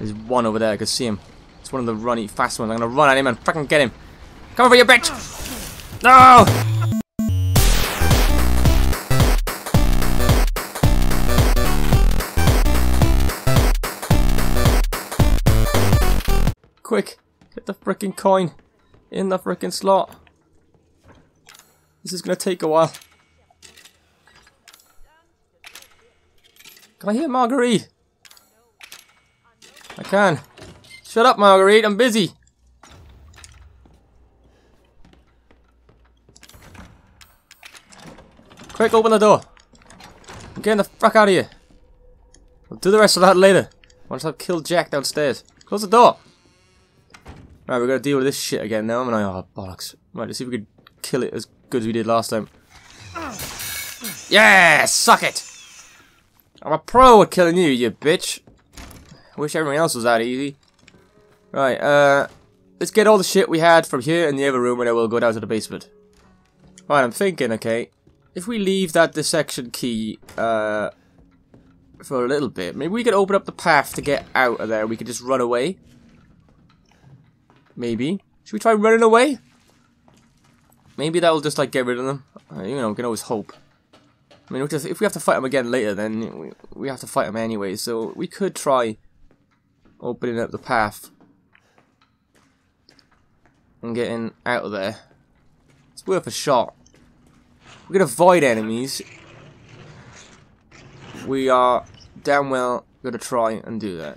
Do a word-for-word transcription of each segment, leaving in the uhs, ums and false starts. There's one over there. I can see him. It's one of the runny fast ones. I'm gonna run at him and fucking get him. Come over, you bitch! No! Quick, get the frickin' coin in the frickin' slot. This is gonna take a while. Can I hear Marguerite? I can. Shut up, Marguerite, I'm busy. Quick, open the door. I'm getting the fuck out of here. We'll do the rest of that later. Once I've killed Jack downstairs. Close the door. Right, we're gonna deal with this shit again now. I'm gonna, oh, bollocks. Right, let's see if we can kill it as good as we did last time. Yeah, suck it. I'm a pro at killing you, you bitch. Wish everyone else was that easy. Right, uh, let's get all the shit we had from here in the other room and then we'll go down to the basement. Right, I'm thinking, okay, if we leave that dissection key, uh, for a little bit, maybe we could open up the path to get out of there. We could just run away. Maybe. Should we try running away? Maybe that'll just, like, get rid of them. Uh, you know, we can always hope. I mean, if we have to fight them again later, then we, we have to fight them anyway, so we could try opening up the path and getting out of there. It's worth a shot. We can avoid enemies. We are damn well going to try and do that.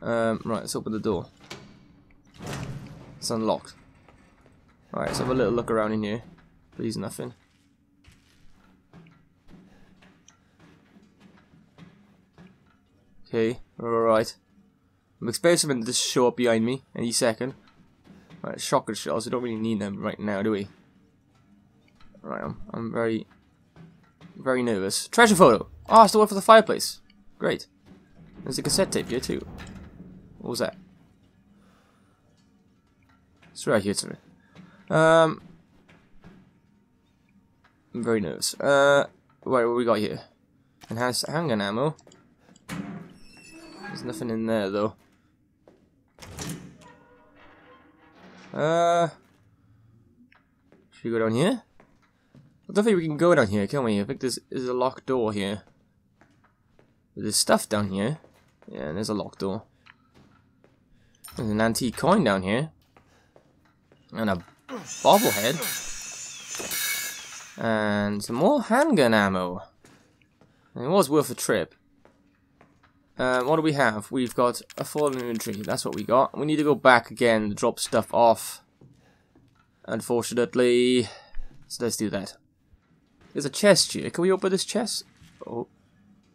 Um, right, let's open the door. It's unlocked. Alright, let's have a little look around in here. Please, nothing. Okay, alright. I'm expecting something to just show up behind me any second. Alright, shotgun shells, we don't really need them right now, do we? Alright, I'm, I'm very, very nervous. Treasure photo! Oh, it's the one for the fireplace. Great. There's a cassette tape here too. What was that? It's right here, sorry. Um, I'm very nervous. Uh, right, what we got here? Enhanced handgun ammo. There's nothing in there though. Uh, should we go down here? I don't think we can go down here, can we? I think there's, there's a locked door here. There's stuff down here. Yeah, and there's a locked door. There's an antique coin down here. And a bobblehead. And some more handgun ammo. And it was worth a trip. Um, what do we have? We've got a fallen inventory. That's what we got. We need to go back again to drop stuff off. Unfortunately. So let's do that. There's a chest here. Can we open this chest? Oh.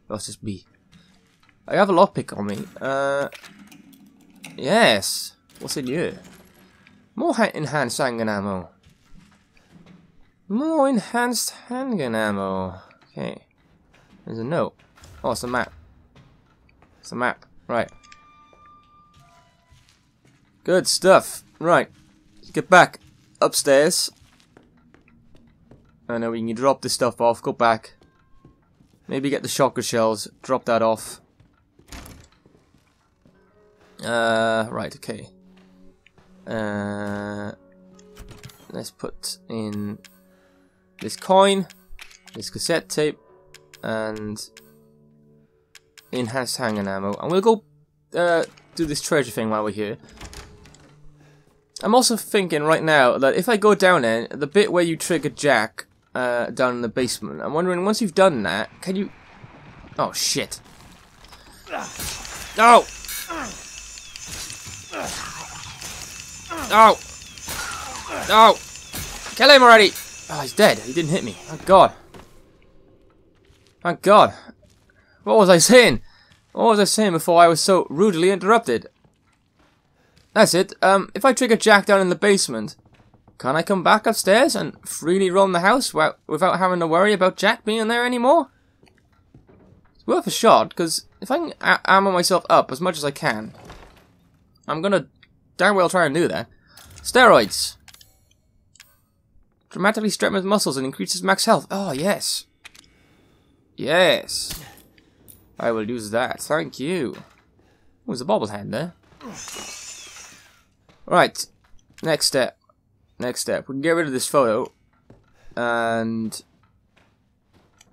That's just me. I have a lockpick on me. Uh, yes. What's in here? More ha enhanced handgun ammo. More enhanced handgun ammo. Okay. There's a note. Oh, it's a map. It's a map. Right. Good stuff. Right. Get back upstairs. And then we can drop this stuff off. Go back. Maybe get the shotgun shells. Drop that off. Uh, right. Okay. Uh, let's put in this coin, this cassette tape, and enhanced handgun ammo, and we'll go uh, do this treasure thing while we're here. I'm also thinking right now that if I go down there, the bit where you trigger Jack uh, down in the basement, I'm wondering once you've done that, can you... Oh shit. No! No! No! Kill him already! Oh, he's dead. He didn't hit me. Thank God. Thank God. What was I saying? What was I saying before I was so rudely interrupted? That's it. Um, if I trigger Jack down in the basement, can I come back upstairs and freely roam the house without, without having to worry about Jack being there anymore? It's worth a shot, because if I can ammo myself up as much as I can, I'm going to damn well try and do that. Steroids. Dramatically strengthens muscles and increases max health. Oh, yes. Yes. I will use that. Thank you. Oh, there's a bobblehead there. Right, next step. Next step. We can get rid of this photo, and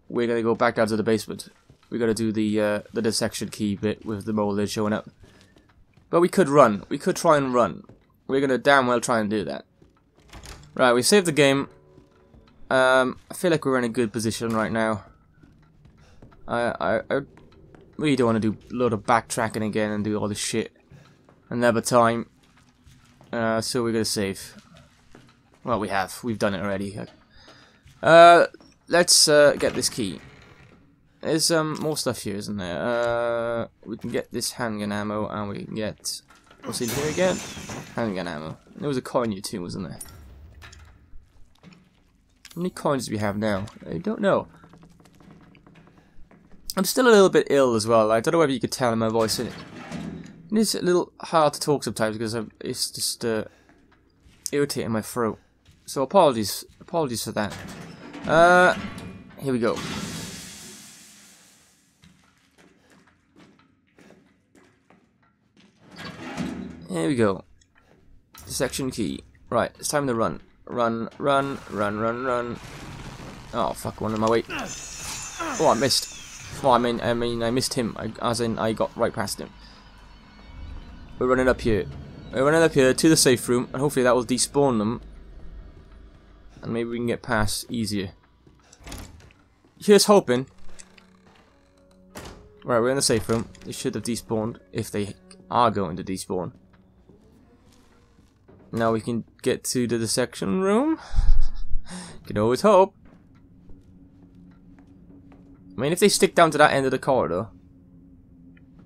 we're gonna go back down to the basement. We gotta do the uh, the dissection key bit with the mole lid showing up. But we could run. We could try and run. We're gonna damn well try and do that. Right, we saved the game. Um, I feel like we're in a good position right now. I I, I really don't want to do a lot of backtracking again and do all this shit another time. Uh, so we're gonna save. Well, we have. We've done it already. Uh, let's uh, get this key. There's um more stuff here, isn't there? Uh, we can get this handgun ammo, and we can get what's in here again? Handgun ammo. There was a coin here too, wasn't there? How many coins do we have now? I don't know. I'm still a little bit ill as well. I don't know whether you could tell in my voice. It is a little hard to talk sometimes because I'm, it's just uh, irritating my throat. So apologies, apologies for that. Uh, here we go. Here we go. Dissection key. Right, it's time to run. Run, run, run, run, run. Oh, fuck, one in my way. Oh, I missed. Oh, I mean, I mean, I missed him. I, as in, I got right past him. We're running up here. We're running up here to the safe room, and hopefully that will despawn them. And maybe we can get past easier. Here's hoping. Right, we're in the safe room. They should have despawned, if they are going to despawn. Now we can get to the dissection room. Can always hope. I mean, if they stick down to that end of the corridor,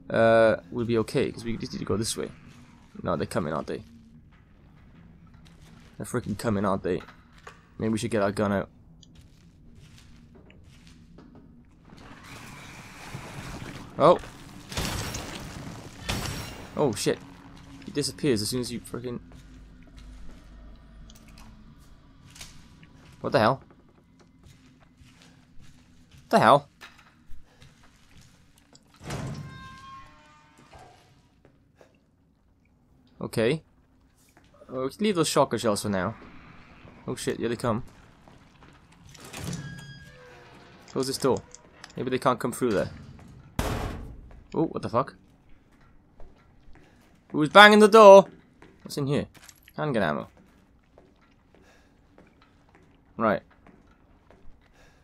uh, we'll be okay, because we just need to go this way. No, they're coming, aren't they? They're freaking coming, aren't they? Maybe we should get our gun out. Oh. Oh, shit. He disappears as soon as you freaking... What the hell? What the hell? Okay. Oh, we can leave those shotgun shells for now. Oh shit, here they come. Close this door. Maybe they can't come through there. Oh, what the fuck? Who's banging the door? What's in here? Handgun ammo. Right.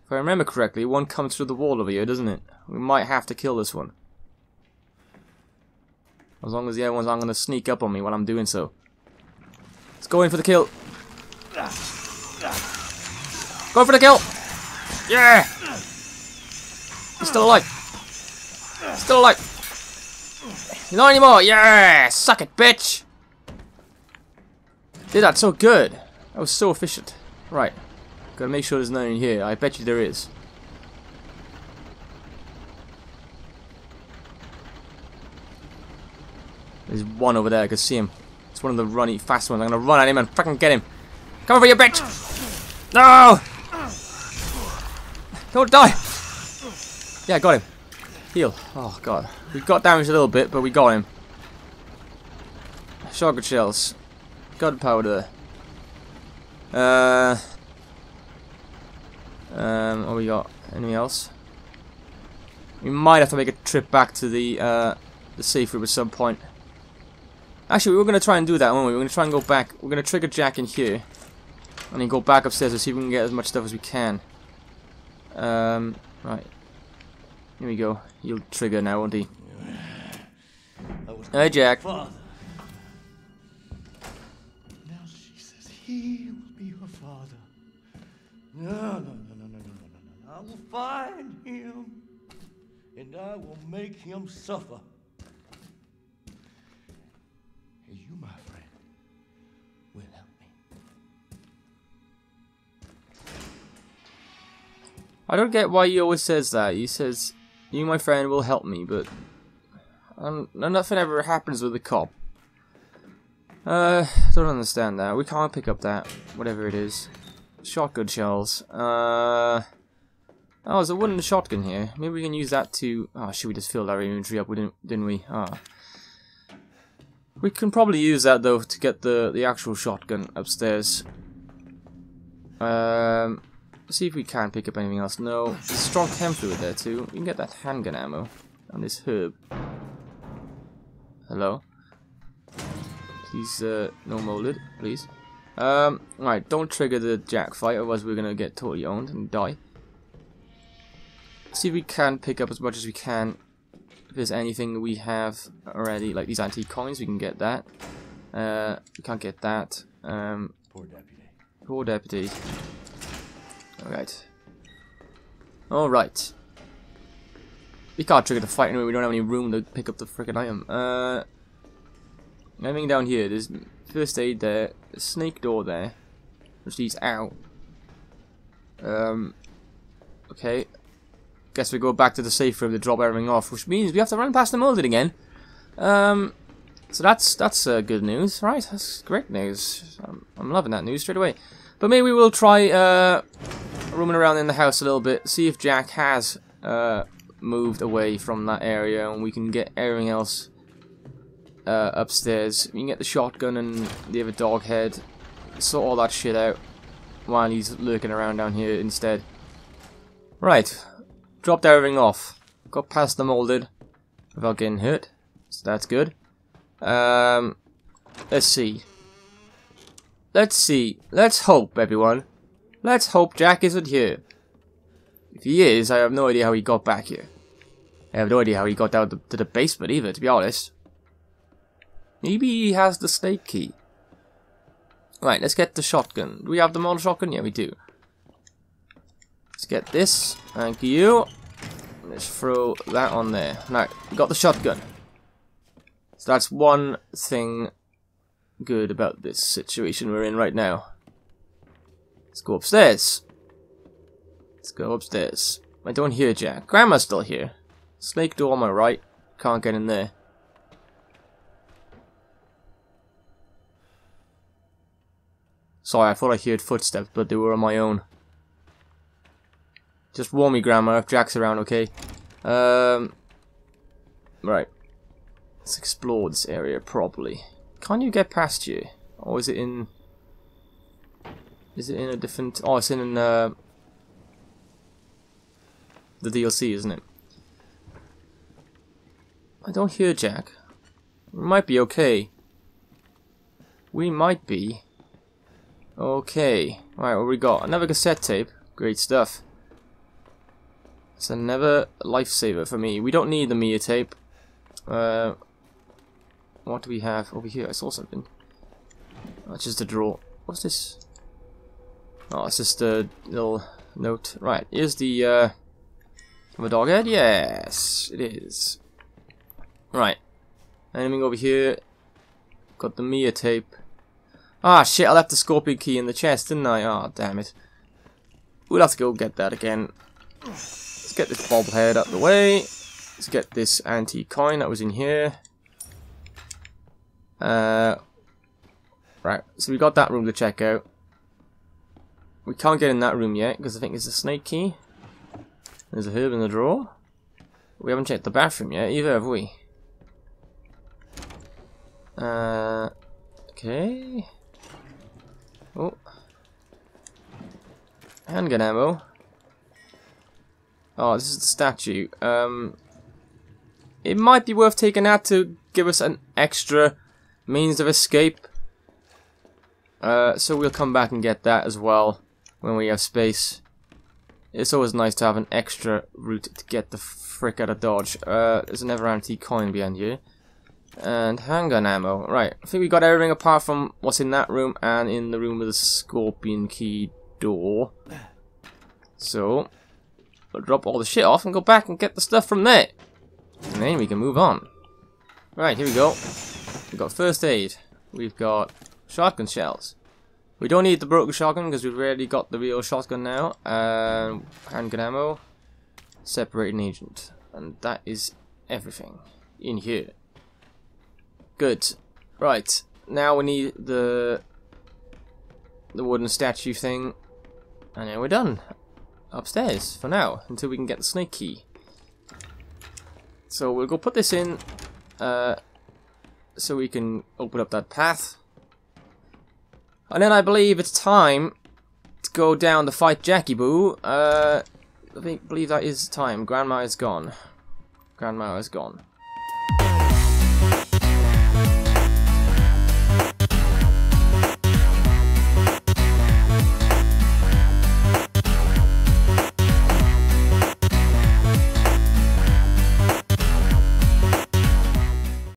If I remember correctly, one comes through the wall over here, doesn't it? We might have to kill this one. As long as the other ones aren't going to sneak up on me while I'm doing so. Let's go in for the kill. Go for the kill! Yeah! He's still alive. He's still alive. Not anymore. Yeah! Suck it, bitch! Did that so good. That was so efficient. Right. Gotta make sure there's none in here. I bet you there is. There's one over there. I can see him. It's one of the runny, fast ones. I'm gonna run at him and fucking get him. Come over, you bitch! No! Don't die! Yeah, got him. Heal. Oh, God. We got damaged a little bit, but we got him. Shotgun shells. Gunpowder. Uh. Um. What we got? Anything else? We might have to make a trip back to the uh the safe room at some point. Actually, we were gonna try and do that, weren't we? We're gonna try and go back. We're gonna trigger Jack in here, and then go back upstairs and see if we can get as much stuff as we can. Um. Right. Here we go. He'll trigger now, won't he? Hey, Jack. Father. Now she says he will be her father. No, no, no, no, no, no, no, no. I will find him, and I will make him suffer. And you, my friend, will help me. I don't get why he always says that. He says... You, my friend, will help me, but um, nothing ever happens with the cop. Uh, don't understand that. We can't pick up that, whatever it is. Shotgun shells. Uh, oh, there's a wooden shotgun here. Maybe we can use that to. Oh, should we just fill our inventory up, didn't we? Ah, oh. We can probably use that though to get the the actual shotgun upstairs. Um, see if we can pick up anything else. No, there's strong chem fluid there too. We can get that handgun ammo and this herb. Hello. Please, uh, no molded, please. Um, right, don't trigger the jack fight, otherwise we're gonna get totally owned and die. See if we can pick up as much as we can. If there's anything we have already, like these antique coins, we can get that. Uh, we can't get that. Um, poor deputy. Poor deputy. Alright. Alright. We can't trigger the fight anyway, we don't have any room to pick up the frickin' item. Uh, anything down here, there's first aid there, a snake door there, which leads out. Um, okay. Guess we go back to the safe room to drop everything off, which means we have to run past the molded again. Um, so that's that's uh, good news, right? That's great news. I'm, I'm loving that news straight away. But maybe we will try uh, roaming around in the house a little bit, see if Jack has uh, moved away from that area, and we can get everything else uh, upstairs. We can get the shotgun and the other dog head, sort all that shit out while he's lurking around down here instead. Right. Dropped everything off. Got past the molded without getting hurt, so that's good. Um, let's see. Let's see. Let's hope, everyone. Let's hope Jack isn't here. If he is, I have no idea how he got back here. I have no idea how he got down to the basement either, to be honest. Maybe he has the snake key. Right, let's get the shotgun. Do we have the model shotgun? Yeah, we do. Let's get this. Thank you. Let's throw that on there. Now, we got the shotgun. So that's one thing good about this situation we're in right now. Let's go upstairs. Let's go upstairs. I don't hear Jack. Grandma's still here. Snake door on my right. Can't get in there. Sorry, I thought I heard footsteps, but they were on my own. Just warn me, Grandma, if Jack's around, okay? Um, right. Let's explore this area properly. Can't you get past you? Or is it in... Is it in a different... Oh, it's in uh, the D L C, isn't it? I don't hear Jack. We might be okay. We might be... Okay. Alright, what we got? Another cassette tape. Great stuff. It's another lifesaver for me. We don't need the Mia tape. Uh, what do we have over here? I saw something. That's just a drawer. What's this? Oh, it's just a little note. Right, here's the, uh, the dog head. Yes, it is. Right. Anything over here? Got the Mia tape. Ah, shit, I left the scorpion key in the chest, didn't I? Ah, oh, damn it. We'll have to go get that again. Let's get this bobblehead out of the way. Let's get this antique coin that was in here. Uh, right, so we got that room to check out. We can't get in that room yet because I think it's a snake key. There's a herb in the drawer. We haven't checked the bathroom yet either, have we? Uh, okay. Oh, handgun ammo. Oh, this is the statue. Um, it might be worth taking that to give us an extra means of escape. Uh, so we'll come back and get that as well when we have space. It's always nice to have an extra route to get the frick out of Dodge. Uh, there's another antique coin behind here. And handgun ammo. Right, I think we got everything apart from what's in that room and in the room with the scorpion key door. So... We'll drop all the shit off and go back and get the stuff from there. And then we can move on. Right, here we go. We've got first aid. We've got shotgun shells. We don't need the broken shotgun because we've already got the real shotgun now. Um, handgun ammo. Separating agent. And that is everything in here. Good. Right. Now we need the, the wooden statue thing. And then we're done. Upstairs for now until we can get the snake key. So we'll go put this in uh, so we can open up that path. And then I believe it's time to go down to fight Jackie Boo. Uh, I think, believe that is time. Grandma is gone. Grandma is gone.